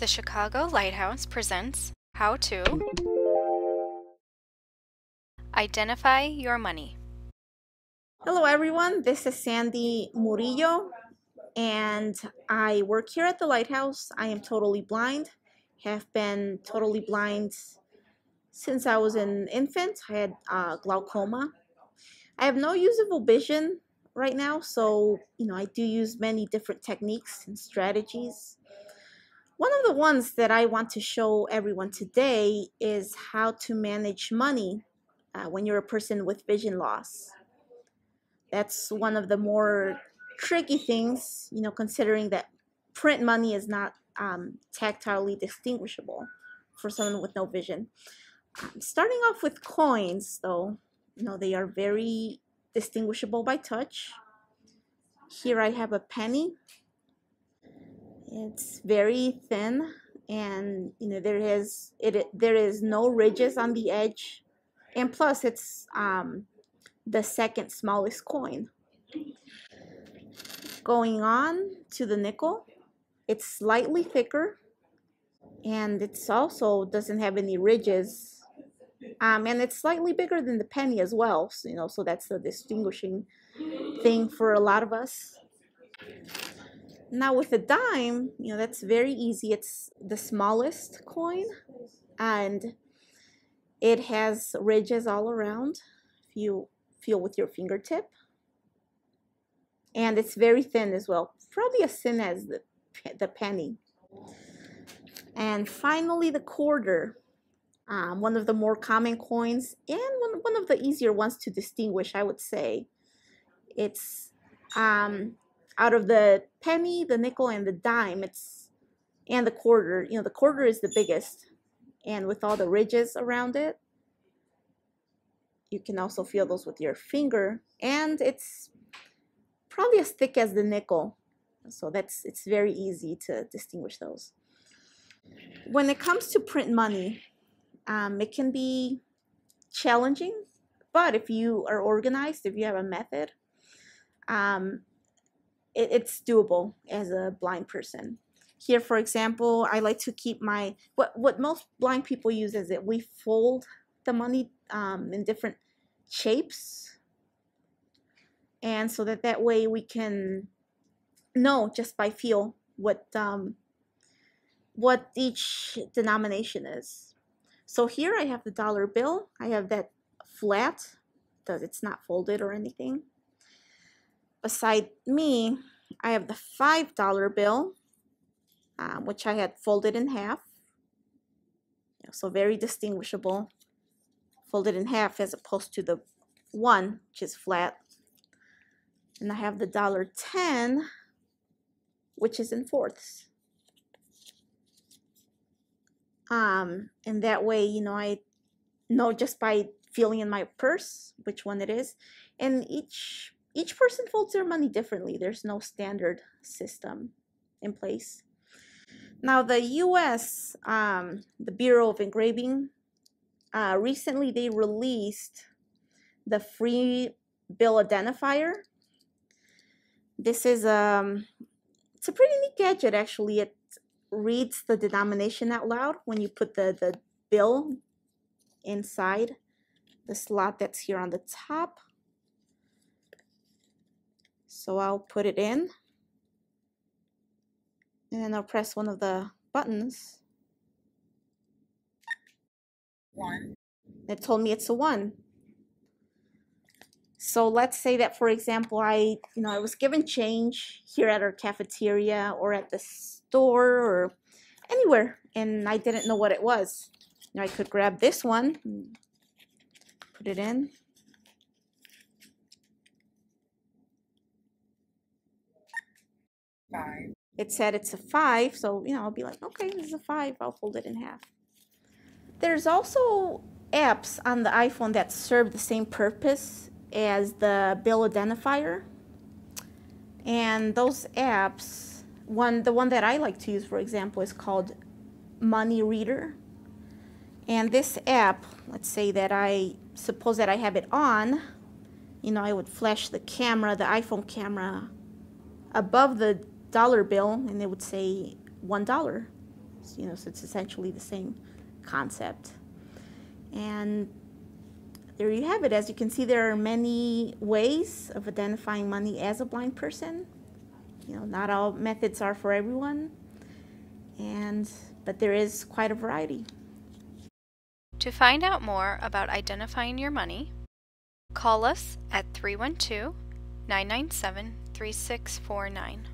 The Chicago Lighthouse presents How to Identify Your Money. Hello everyone, this is Sandy Murillo and I work here at the Lighthouse. I am totally blind, have been totally blind since I was an infant. I had glaucoma. I have no usable vision right now, so I do use many different techniques and strategies. One of the ones that I want to show everyone today is how to manage money when you're a person with vision loss. That's one of the more tricky things, considering that print money is not tactilely distinguishable for someone with no vision. Starting off with coins, though, they are very distinguishable by touch. Here I have a penny. It's very thin, and there is no ridges on the edge, and plus it's the second smallest coin. Going on to the nickel, it's slightly thicker, and it's also doesn't have any ridges, and it's slightly bigger than the penny as well. So, so that's the distinguishing thing for a lot of us. Now with a dime, that's very easy. It's the smallest coin, and it has ridges all around, if you feel with your fingertip. And it's very thin as well, probably as thin as the penny. And finally, the quarter, one of the more common coins, and one of the easier ones to distinguish, I would say. It's out of the penny, the nickel, and the dime, and the quarter. The quarter is the biggest, and with all the ridges around it, you can also feel those with your finger, and it's probably as thick as the nickel. So it's very easy to distinguish those. When it comes to print money, it can be challenging, but if you are organized, if you have a method, it's doable as a blind person. Here, for example, I like to keep my, what most blind people use is that we fold the money in different shapes, and so that way we can know just by feel what each denomination is. So here I have the dollar bill. I have that flat, because it's not folded or anything. Beside me, I have the $5 bill, which I had folded in half. So very distinguishable, folded in half as opposed to the one, which is flat. And I have the $10, which is in fourths. And that way, I know just by feeling in my purse which one it is. And each person folds their money differently. There's no standard system in place. Now the U.S., the Bureau of Engraving, recently they released the free bill identifier. This is it's a pretty neat gadget actually. It reads the denomination out loud when you put the bill inside the slot that's here on the top. So I'll put it in, and then I'll press one of the buttons. One. It told me it's a 1. So let's say that, for example, I was given change here at our cafeteria or at the store or anywhere, and I didn't know what it was. I could grab this one, put it in. $5. It said it's a 5, so I'll be like, okay, this is a 5. I'll fold it in half. There's also apps on the iPhone that serve the same purpose as the bill identifier, and those apps, the one that I like to use, for example, is called Money Reader. And this app, let's say that I suppose that I have it on, I would flash the camera, the iPhone camera, above the dollar bill, and it would say $1. you know, so it's essentially the same concept. And there you have it. As you can see, there are many ways of identifying money as a blind person. You know, not all methods are for everyone, but there is quite a variety. To find out more about identifying your money, call us at 312-997-3649.